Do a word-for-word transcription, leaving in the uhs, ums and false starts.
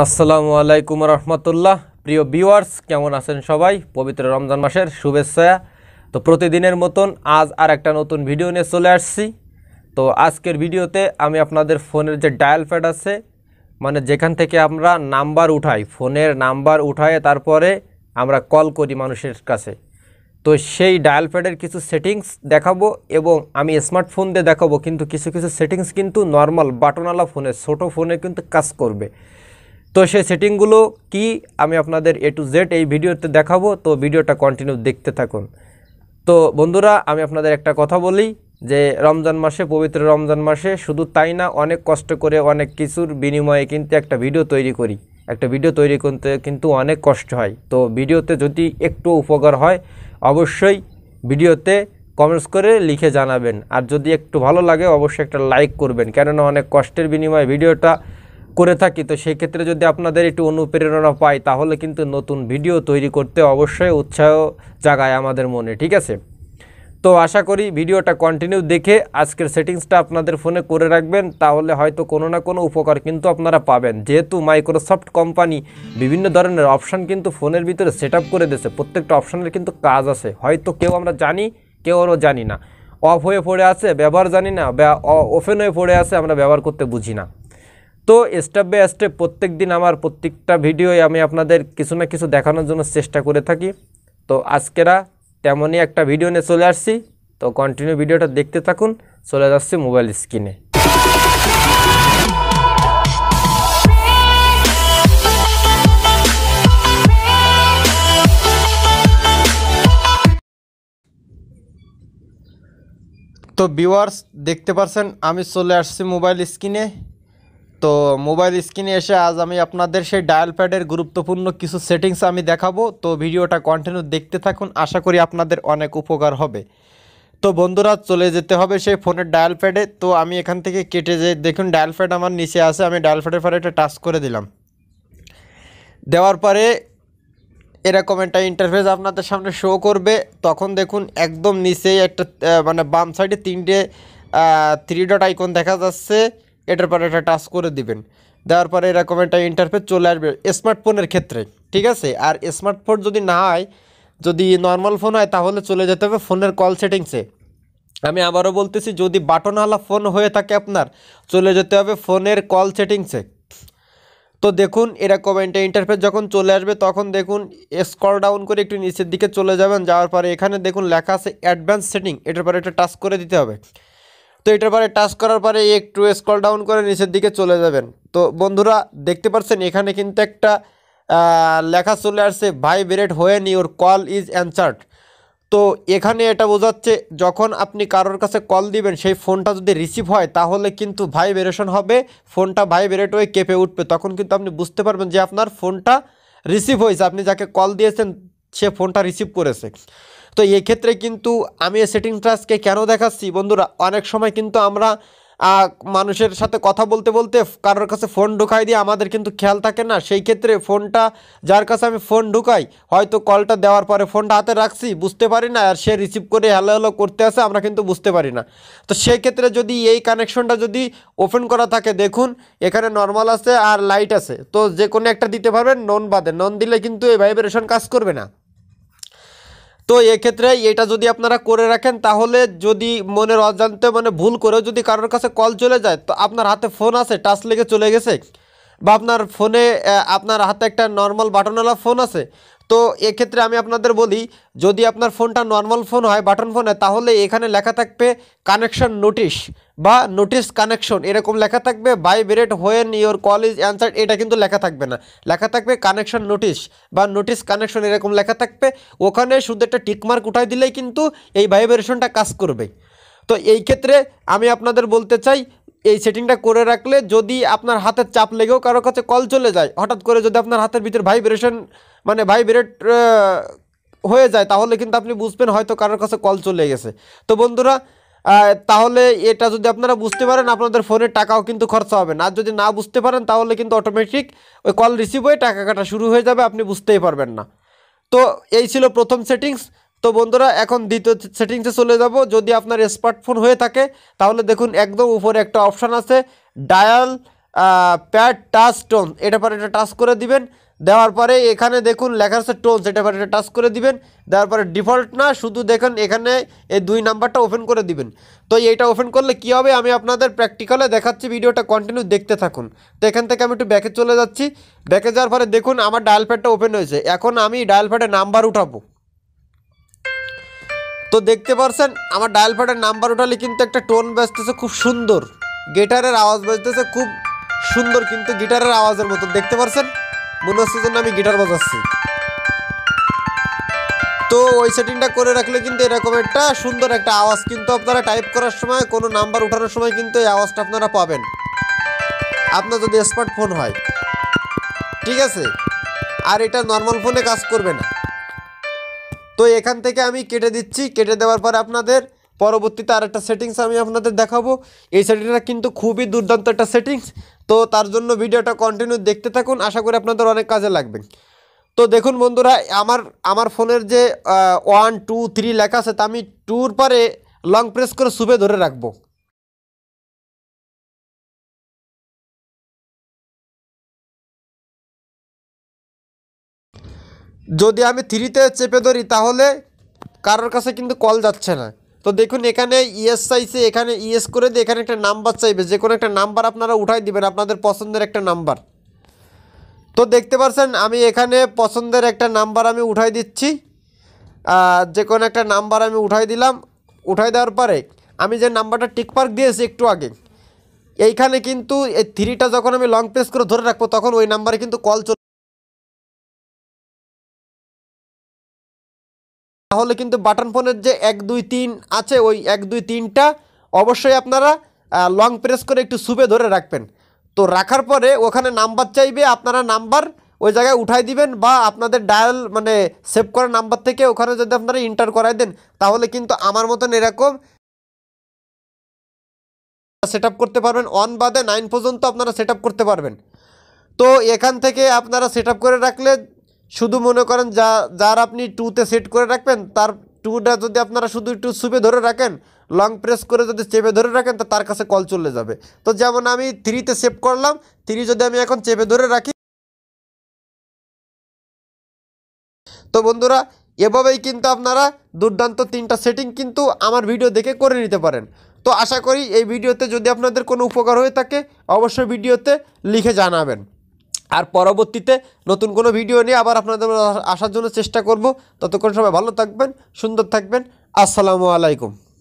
আসসালামু আলাইকুম রহমতুল্লাহ। প্রিয় ভিউয়ার্স, কেমন আছেন সবাই? পবিত্র রমজান মাসের শুভেচ্ছা। তো প্রতিদিনের মতন আজ আর একটা নতুন ভিডিও নিয়ে চলে আসছি। তো আজকের ভিডিওতে আমি আপনাদের ফোনের যে ডায়াল প্যাড আছে, মানে যেখান থেকে আমরা নাম্বার উঠাই, ফোনের নাম্বার উঠায় তারপরে আমরা কল করি মানুষের কাছে, তো সেই ডায়াল প্যাডের কিছু সেটিংস দেখাবো। এবং আমি স্মার্টফোন দিয়ে দেখাবো, কিন্তু কিছু কিছু সেটিংস কিন্তু নর্মাল বাটনওয়ালা ফোনে, ছোটো ফোনে কিন্তু কাজ করবে। তো সেই সেটিংগুলো কি আমি আপনাদের এ টু জেড এই ভিডিওতে দেখাবো। তো ভিডিওটা কন্টিনিউ দেখতে থাকুন। তো বন্ধুরা, আমি আপনাদের একটা কথা বলি যে রমজান মাসে, পবিত্র রমজান মাসে শুধু তাই না, অনেক কষ্ট করে অনেক কিছুর বিনিময়ে কিন্তু একটা ভিডিও তৈরি করি। একটা ভিডিও তৈরি করতে কিন্তু অনেক কষ্ট হয়। তো ভিডিওতে যদি একটু উপকার হয় অবশ্যই ভিডিওতে কমেন্টস করে লিখে জানাবেন। আর যদি একটু ভালো লাগে অবশ্যই একটা লাইক করবেন, কেননা অনেক কষ্টের বিনিময়ে ভিডিওটা করে থাকি। তো সেই ক্ষেত্রে যদি আপনাদের একটু অনুপ্রেরণা পাই, তাহলে কিন্তু নতুন ভিডিও তৈরি করতে অবশ্যই উৎসাহ জাগায় আমাদের মনে, ঠিক আছে? তো আশা করি ভিডিওটা কন্টিনিউ দেখে আজকের সেটিংসটা আপনাদের ফোনে করে রাখবেন, তাহলে হয়তো কোনো না কোনো উপকার কিন্তু আপনারা পাবেন। যেহেতু মাইক্রোসফট কোম্পানি বিভিন্ন ধরনের অপশান কিন্তু ফোনের ভিতরে সেট আপ করে দিয়েছে, প্রত্যেকটা অপশানের কিন্তু কাজ আছে। হয়তো কেউ আমরা জানি, কেউ ওরা জানি না, অফ হয়ে পড়ে আছে ব্যবহার জানি না, ওপেন হয়ে পড়ে আছে আমরা ব্যবহার করতে বুঝি না। তো স্টেপ বাই স্টেপ প্রত্যেক দিন আমার প্রত্যেকটা ভিডিওই আমি আপনাদের কিছু না কিছু দেখানোর জন্য চেষ্টা করে থাকি। তো আজকেরা তেমনই একটা ভিডিও নিয়ে চলে আসছি। তো কন্টিনিউ ভিডিওটা দেখতে থাকুন। চলে যাচ্ছি মোবাইল স্ক্রিনে। তো ভিউয়ার্স, দেখতে পাচ্ছেন আমি চলে আসছি মোবাইল স্ক্রিনে। তো মোবাইল স্ক্রিনে এসে আজ আমি আপনাদের সেই ডায়াল প্যাডের গুরুত্বপূর্ণ কিছু সেটিংস আমি দেখাবো। তো ভিডিওটা কন্টিনিউ দেখতে থাকুন, আশা করি আপনাদের অনেক উপকার হবে। তো বন্ধুরা, চলে যেতে হবে সেই ফোনের ডায়াল প্যাডে। তো আমি এখান থেকে কেটে যে দেখুন ডায়াল প্যাড আমার নিচে আছে, আমি ডায়াল প্যাডের পরে একটা টাচ করে দিলাম। দেওয়ার পরে এরকম একটা ইন্টারফেস আপনাদের সামনে শো করবে। তখন দেখুন একদম নিচেই একটা মানে বাম সাইডে তিনটে থ্রি ডট আইকন দেখা যাচ্ছে, এটার পরে একটা টাচ করে দিবেন। দেওয়ার পরে এরকম একটা ইন্টারফেস চলে আসবে স্মার্টফোনের ক্ষেত্রে, ঠিক আছে? আর স্মার্টফোন যদি না হয়, যদি নর্মাল ফোন হয়, তাহলে চলে যেতে হবে ফোনের কল সেটিংসে। আমি আবারও বলতেছি, যদি বাটনওয়ালা ফোন হয়ে থাকে আপনার, চলে যেতে হবে ফোনের কল সেটিংসে। তো দেখুন এরকম একটা ইন্টারফেস যখন চলে আসবে, তখন দেখুন স্ক্রল ডাউন করে একটু নিচের দিকে চলে যাবেন। যাওয়ার পরে এখানে দেখুন লেখা আছে অ্যাডভান্স সেটিং, এটার পরে একটা টাচ করে দিতে হবে। তো এটার পরে টাচ করার পরে একটু স্ক্রল ডাউন করে নিচের দিকে চলে যাবেন। তো বন্ধুরা, দেখতে পাচ্ছেন এখানে কিন্তু একটা লেখা চলে আসছে vibrate when your call is answered. তো এখানে এটা বোঝাচ্ছে যখন আপনি কারোর কাছে কল দিবেন, সেই ফোনটা যদি রিসিভ হয় তাহলে কিন্তু ভাইব্রেশন হবে, ফোনটা ভাইব্রেট হয়ে কেঁপে উঠবে। তখন কিন্তু আপনি বুঝতে পারবেন যে আপনার ফোনটা রিসিভ হয়েছে, আপনি যাকে কল দিয়েছেন সে ফোনটা রিসিভ করেছে। তো এই ক্ষেত্রে কিন্তু আমি এই সেটিংসটা আজকে কেন দেখাচ্ছি বন্ধুরা, অনেক সময় কিন্তু আমরা মানুষের সাথে কথা বলতে বলতে কারোর কাছে ফোন ঢুকাই দিয়ে আমাদের কিন্তু খেয়াল থাকে না। সেই ক্ষেত্রে ফোনটা, যার কাছে আমি ফোন ঢুকাই, হয়তো কলটা দেওয়ার পরে ফোনটা হাতে রাখছি, বুঝতে পারি না, আর সে রিসিভ করে হ্যালো হ্যালো করতে আসে, আমরা কিন্তু বুঝতে পারি না। তো সেই ক্ষেত্রে যদি এই কানেকশনটা যদি ওপেন করা থাকে, দেখুন এখানে নর্মাল আছে আর লাইট আছে, তো যে কোনো একটা দিতে পারবেন নন বাদে। নন দিলে কিন্তু এই ভাইব্রেশন কাজ করবে না। তো এক্ষেত্রে এটা যদি আপনারা করে রাখেন, তাহলে যদি মনের অজান্তে মানে ভুল করেও যদি কারোর কাছে কল চলে যায়, তো আপনার হাতে ফোন আছে, টাচ লেগে চলে গেছে, বা আপনার ফোনে আপনার হাতে একটা নর্মাল বাটনওয়ালা ফোন আছে। তো এক্ষেত্রে আমি আপনাদের বলি, যদি আপনার ফোনটা নর্মাল ফোন হয়, বাটন ফোন হয়, তাহলে এখানে লেখা থাকবে কানেকশন নোটিশ বা নোটিশ কানেকশন, এরকম লেখা থাকবে। Vibrate when your call is answered এটা কিন্তু লেখা থাকবে না, লেখা থাকবে কানেকশন নোটিশ বা নোটিশ কানেকশন, এরকম লেখা থাকবে। ওখানে শুধু একটা টিকমার্ক উঠাই দিলেই কিন্তু এই ভাইব্রেশনটা কাজ করবে। তো এই ক্ষেত্রে আমি আপনাদের বলতে চাই, এই সেটিংটা করে রাখলে যদি আপনার হাতের চাপ লেগেও কারো কাছে কল চলে যায়, হঠাৎ করে যদি আপনার হাতের ভিতর ভাইব্রেশন মানে ভাইব্রেট হয়ে যায়, তাহলে কিন্তু আপনি বুঝবেন হয়তো কারোর কাছে কল চলে গেছে। তো বন্ধুরা, তাহলে এটা যদি আপনারা বুঝতে পারেন, আপনাদের ফোনের টাকাও কিন্তু খরচা হবে না। আর যদি না বুঝতে পারেন, তাহলে কিন্তু অটোমেটিক ওই কল রিসিভ হয়ে টাকা কাটা শুরু হয়ে যাবে, আপনি বুঝতেই পারবেন না। তো এই ছিল প্রথম সেটিংস। তো বন্ধুরা, এখন দ্বিতীয় সেটিংসে চলে যাব। যদি আপনার স্মার্টফোন হয়ে থাকে, তাহলে দেখুন একদম উপরে একটা অপশান আছে ডায়াল প্যাড টাচ টোন এটার পরে এটা টাচ করে দিবেন। দেওয়ার পরে এখানে দেখুন লেখা আছে টোনস, এটার পরে এটা টাচ করে দিবেন। দেওয়ার পরে ডিফল্ট না, শুধু দেখেন এখানে এই দুই নাম্বারটা ওপেন করে দিবেন। তো এইটা ওপেন করলে কি হবে আমি আপনাদের প্র্যাকটিক্যালে দেখাচ্ছি, ভিডিওটা কন্টিনিউ দেখতে থাকুন। তো এখান থেকে আমি একটু ব্যাকে চলে যাচ্ছি। ব্যাকে যাওয়ার পরে দেখুন আমার ডায়াল প্যাডটা ওপেন হয়েছে। এখন আমি ডায়াল প্যাডে নাম্বার উঠাবো। তো দেখতে পাচ্ছেন আমার ডায়াল প্যাডের নাম্বার উঠালে কিন্তু একটা টোন বাজতেছে খুব সুন্দর, গিটারের আওয়াজ বাজতেছে খুব সুন্দর, কিন্তু গিটারের আওয়াজের মতো। দেখতে পাচ্ছেন মনে হচ্ছে যেন আমি গিটার বাজাচ্ছি। তো ওই সেটিংটা করে রাখলে কিন্তু এরকম একটা সুন্দর একটা আওয়াজ কিন্তু আপনারা টাইপ করার সময়, কোনো নাম্বার ওঠানোর সময় কিন্তু এই আওয়াজটা আপনারা পাবেন, আপনার যদি স্মার্টফোন হয়। ঠিক আছে, আর এটা নর্মাল ফোনে কাজ করবে না। তো এখান থেকে আমি কেটে দিচ্ছি। কেটে দেওয়ার পরে আপনাদের পরবর্তীতে আর একটা সেটিংস আমি আপনাদের দেখাবো। এই সেটিংটা কিন্তু খুবই দুর্দান্ত একটা সেটিংস। তো তার জন্য ভিডিওটা কন্টিনিউ দেখতে থাকুন, আশা করি আপনাদের অনেক কাজে লাগবে। তো দেখুন বন্ধুরা, আমার আমার ফোনের যে ওয়ান টু থ্রি লেখা আছে, তা আমি টুর পরে লং প্রেস করে সুবে ধরে রাখবো। যদি আমি থ্রিতে চেপে ধরি তাহলে কারোর কাছে কিন্তু কল যাচ্ছে না। তো দেখুন এখানে ইএস চাইছে, এখানে ইএস করে দিয়ে এখানে একটা নাম্বার চাইবে, যে কোনো একটা নাম্বার আপনারা উঠাই দিবেন, আপনাদের পছন্দের একটা নাম্বার। তো দেখতে পাচ্ছেন আমি এখানে পছন্দের একটা নাম্বার আমি উঠাই দিচ্ছি, যে কোনো একটা নাম্বার আমি উঠাই দিলাম। উঠাই দেওয়ার পরে আমি যে নাম্বারটা টিকমার্ক দিয়েছি একটু আগে, এইখানে কিন্তু এই থ্রিটা যখন আমি লং প্রেস করে ধরে রাখবো তখন ওই নাম্বারে কিন্তু কল চলে, তাহলে কিন্তু বাটন ফোনের যে এক দুই তিন আছে ওই এক দুই তিনটা অবশ্যই আপনারা লং প্রেস করে একটু সুবে ধরে রাখবেন। তো রাখার পরে ওখানে নাম্বার চাইবে, আপনারা নাম্বার ওই জায়গায় উঠাই দিবেন, বা আপনাদের ডায়াল মানে সেভ করা নাম্বার থেকে ওখানে যদি আপনারা ইন্টার করাই দেন, তাহলে কিন্তু আমার মতন এরকম সেট আপ করতে পারবেন। অন বাদে নাইন পর্যন্ত আপনারা সেট আপ করতে পারবেন। তো এখান থেকে আপনারা সেট আপ করে রাখলে শুধু মনে করেন যা যার আপনি টুতে সেট করে রাখবেন, তার টুটা যদি আপনারা শুধু একটু সুপে ধরে রাখেন, লং প্রেস করে যদি চেপে ধরে রাখেন, তা তার কাছে কল চলে যাবে। তো যেমন আমি থ্রিতে সেভ করলাম, থ্রি যদি আমি এখন চেপে ধরে রাখি। তো বন্ধুরা এভাবেই কিন্তু আপনারা দুর্দান্ত তিনটা সেটিং কিন্তু আমার ভিডিও দেখে করে নিতে পারেন। তো আশা করি এই ভিডিওতে যদি আপনাদের কোনো উপকার হয়ে থাকে অবশ্যই ভিডিওতে লিখে জানাবেন। আর পরবর্তীতে নতুন কোনো ভিডিও নিয়ে আবার আপনাদের আসার জন্য চেষ্টা করব। ততক্ষণ সবাই ভালো থাকবেন, সুন্দর থাকবেন। আসসালামু আলাইকুম।